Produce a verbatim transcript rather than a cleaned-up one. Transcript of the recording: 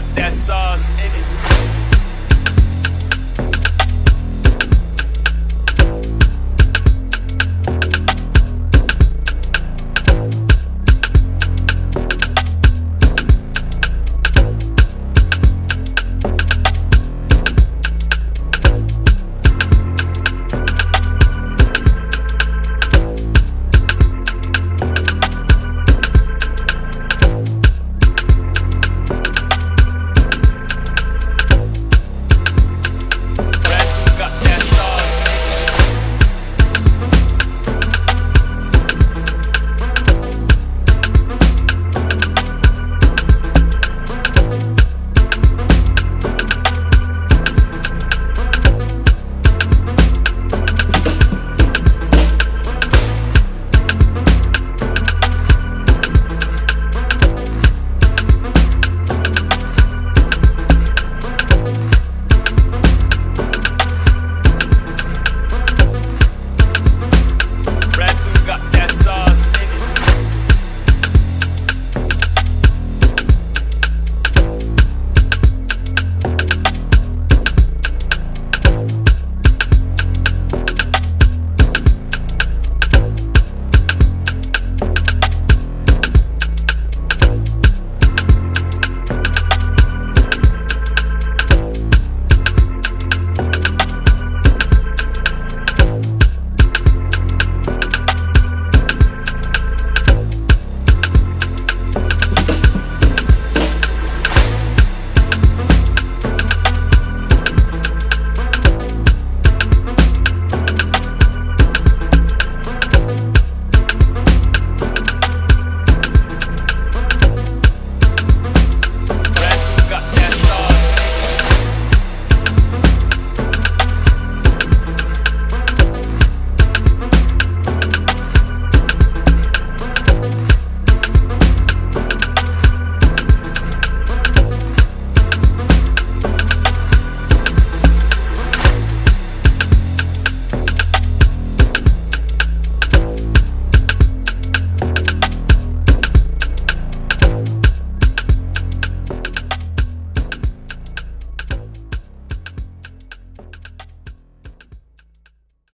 got that sauce in it.